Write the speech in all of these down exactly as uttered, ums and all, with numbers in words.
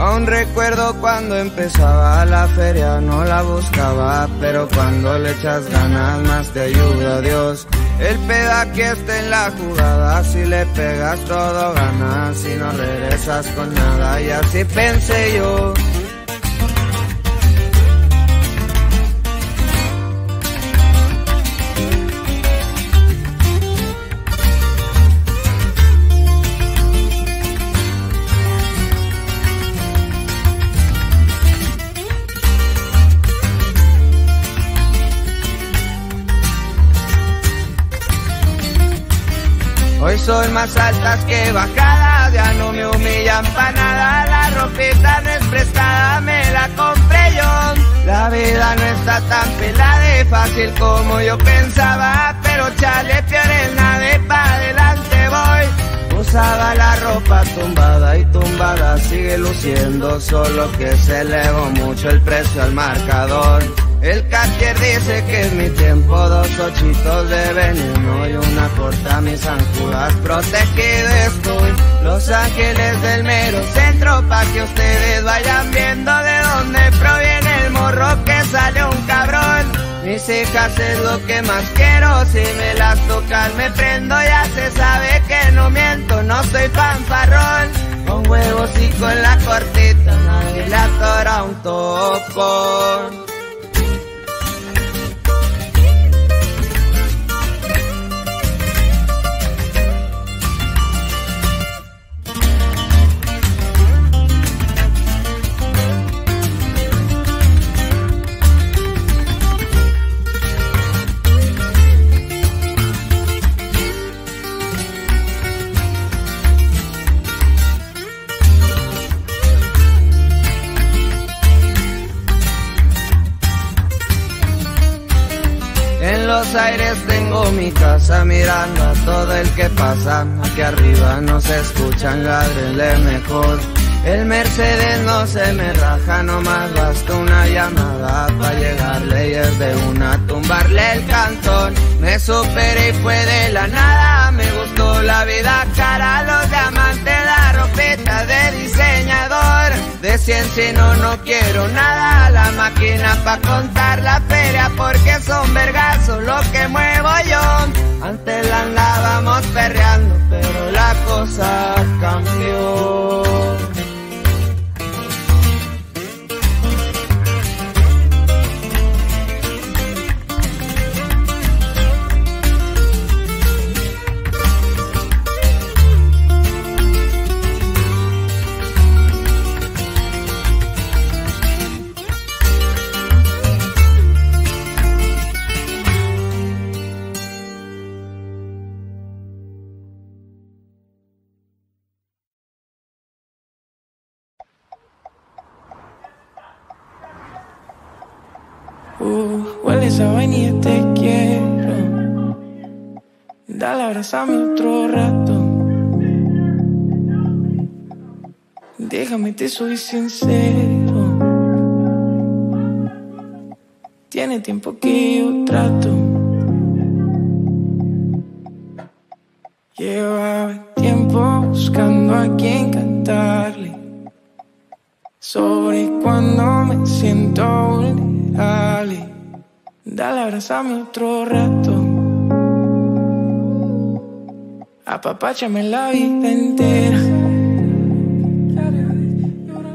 Aún recuerdo cuando empezaba la feria, no la buscaba, pero cuando le echas ganas más te ayuda Dios. El peda que está en la jugada, si le pegas todo ganas, si no regresas con nada, y así pensé yo. Hoy soy más altas que bajadas, ya no me humillan pa' nada. La ropita no es prestada, me la compré yo. La vida no está tan pelada y fácil como yo pensaba, pero chale, peor es nada, y pa' adelante voy. Usaba la ropa tumbada y tumbada sigue luciendo, solo que se elevó mucho el precio al marcador. El Cartier dice que es mi tiempo, dos ochitos de veneno y una corta, mi San Judas protegido estoy. Los ángeles del mero centro, pa' que ustedes vayan viendo de dónde proviene el morro que sale un cabrón. Mis hijas es lo que más quiero, si me las tocan me prendo, ya se sabe que no miento, no soy fanfarrón. Con huevos y con la cortita, nadie le atora un topón. Los aires tengo mi casa mirando a todo el que pasa, aquí arriba no se escuchan, ladrenle mejor. El Mercedes no se me raja, nomás basta una llamada pa' llegarle y es de una tumbarle el cantón. Me superé y fue de la nada, me gustó la vida cara, los diamantes, la ropita de diseñador. De cien si no, no quiero nada, la máquina pa' contar la feria porque son vergazos lo que muevo yo. Antes la andábamos perreando, pero la cosa cambió. Uh, huele esa vainilla, te quiero. Dale, abrázame otro rato. Déjame, te soy sincero. Tiene tiempo que yo trato. Llevaba tiempo buscando a quien cantarle sobre cuando me siento vulnerable. Dale, dale, abrázame otro rato. Apapáchame la vida entera. Llorar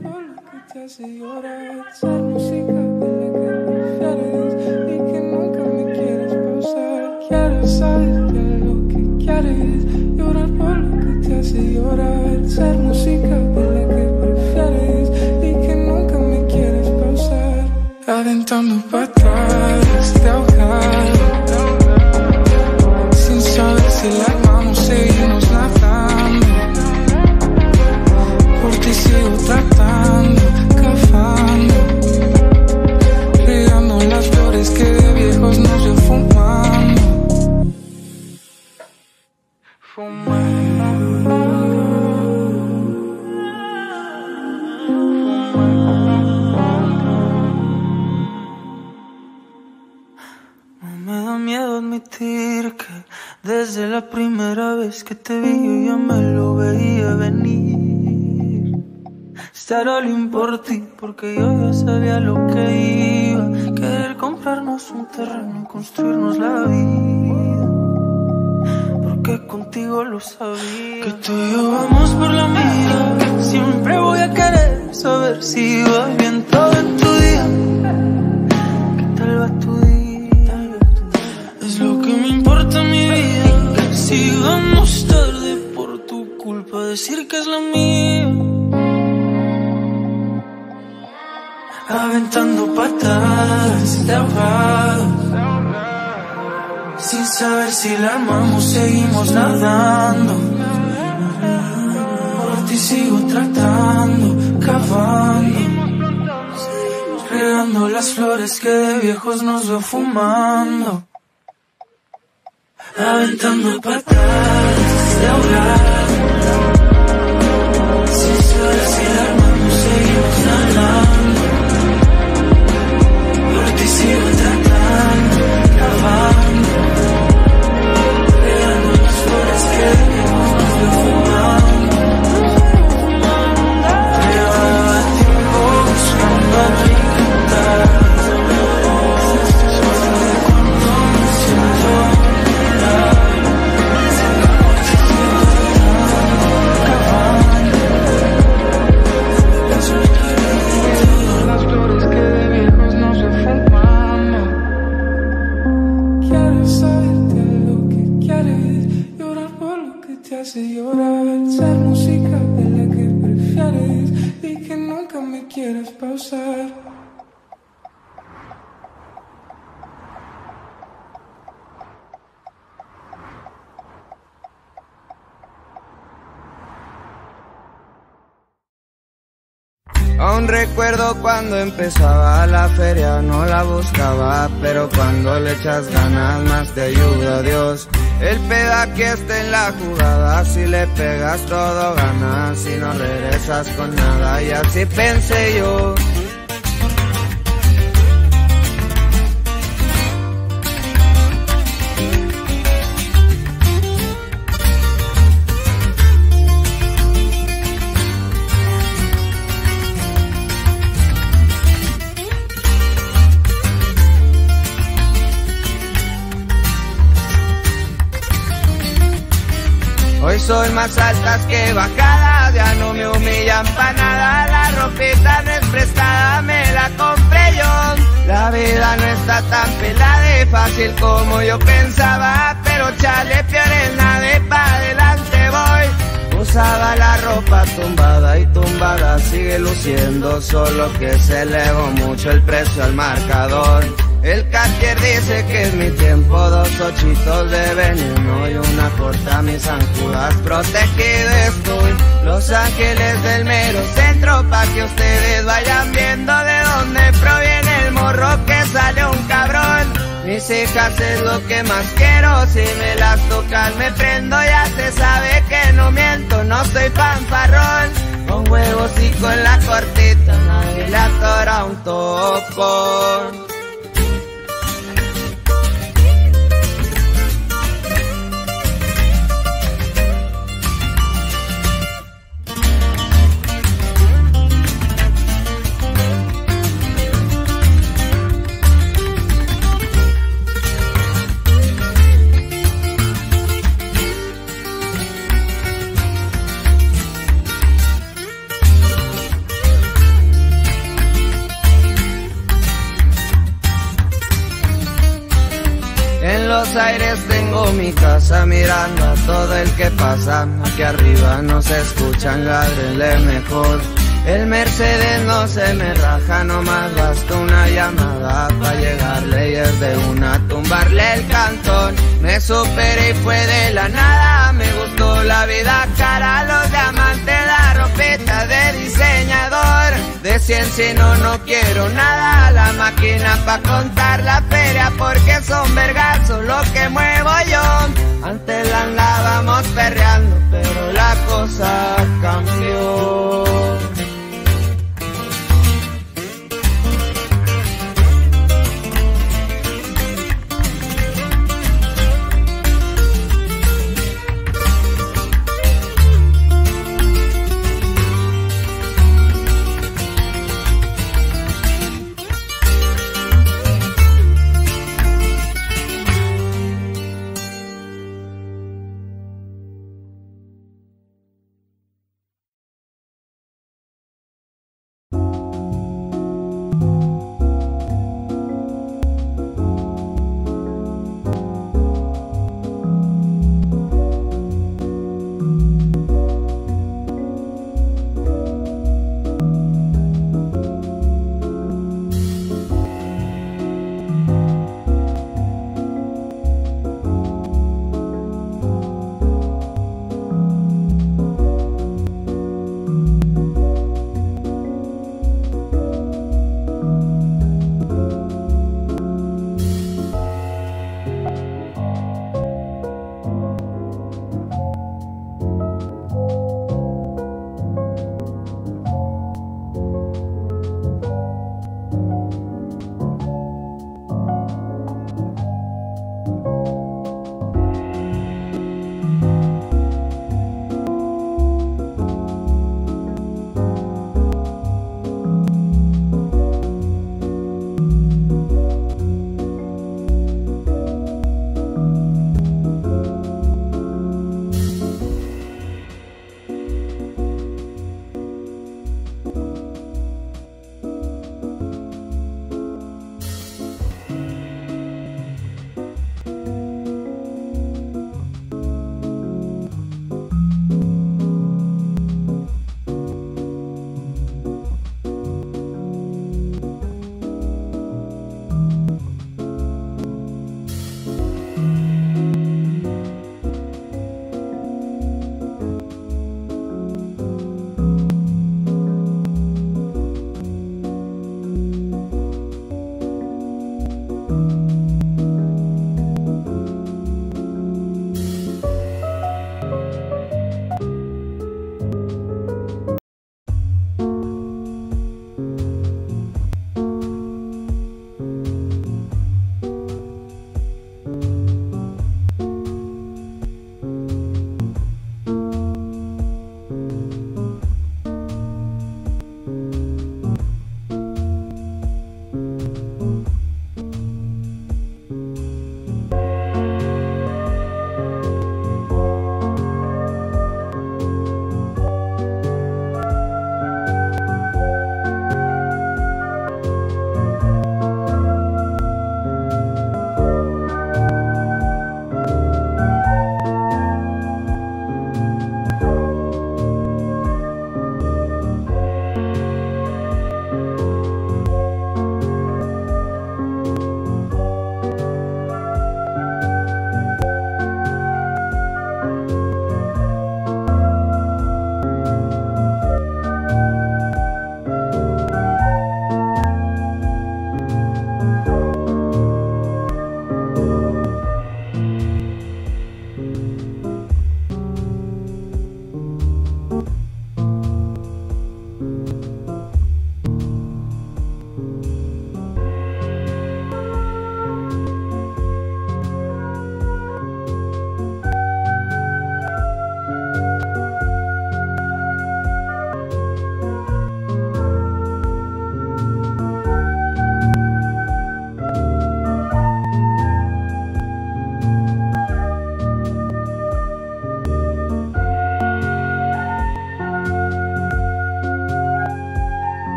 por lo que te hace llorar. Esa música de la que prefieres y que nunca me quieres pausar. Quiero saberte lo que quieres. Llorar por lo que te hace llorar. Esa música de la que prefieres y que nunca me quieres pausar. Aventando para atrás de ahogar, sin saber si la vamos a seguirnos nadando. Por ti sigo tratando, cavando, regando las flores que de viejos nos dio fumando. Fumando. Que desde la primera vez que te vi yo ya me lo veía venir. Estar all in por ti, porque yo ya sabía lo que iba. Querer comprarnos un terreno y construirnos la vida, porque contigo lo sabía. Que tú y yo vamos por la mía. Siempre voy a querer saber si va bien todo en tu día. Que tal va tu día, es lo que me importa en mi vida. Si vamos tarde por tu culpa, decir que es la mía. Aventando patadas de ahogado, sin saber si la amamos, seguimos nadando. Por ti sigo tratando, cavando, regando las flores que de viejos nos va fumando. Aventando patadas de ahogado, sin saber si la amamos, seguimos nadando. Sigo tratando, cavando, pegando las flores que nos fue fumando. Llevaba tiempo buscando a mi cantar, solo de cuando me siento mirar. Sigo tratando, cavando, las flores que de viejos nos fue fumando. Saberte lo que quieres, llorar por lo que te hace llorar, ser música de la que prefieres y que nunca me quieras pausar. Aún recuerdo cuando empezaba la feria, no la buscaba, pero cuando le echas ganas más te ayuda Dios. El peda que está en la jugada, si le pegas todo ganas, si no regresas con nada, y así pensé yo. Hoy soy más altas que bajadas, ya no me humillan pa' nada. La ropita no es prestada, me la compré yo. La vida no está tan pelada y fácil como yo pensaba, pero chale, peor es la de pa' adelante voy. Usaba la ropa tumbada y tumbada sigue luciendo, solo que se elevó mucho el precio al marcador. El Cartier dice que es mi tiempo, dos ochitos de veneno y una corta, mi San Judas protegido estoy. Los ángeles del mero centro, pa' que ustedes vayan viendo de dónde proviene el morro que sale un cabrón. Mis hijas es lo que más quiero, si me las tocan me prendo, ya se sabe que no miento, no soy fanfarrón. Con huevos y con la cortita, nadie le atora un topón. Aires tengo mi casa mirando a todo el que pasa, aquí arriba no se escuchan, ládrenle mejor. El Mercedes no se me raja, nomás basta una llamada pa' llegarle y es de una tumbarle el cantón. Me superé y fue de la nada, me gustó la vida cara, los diamantes, la ropita de diseñador. De ciencia y no, no quiero nada, la máquina pa' contar la feria, porque son vergazos lo que muevo yo. Antes la andábamos perreando, pero la cosa cambió.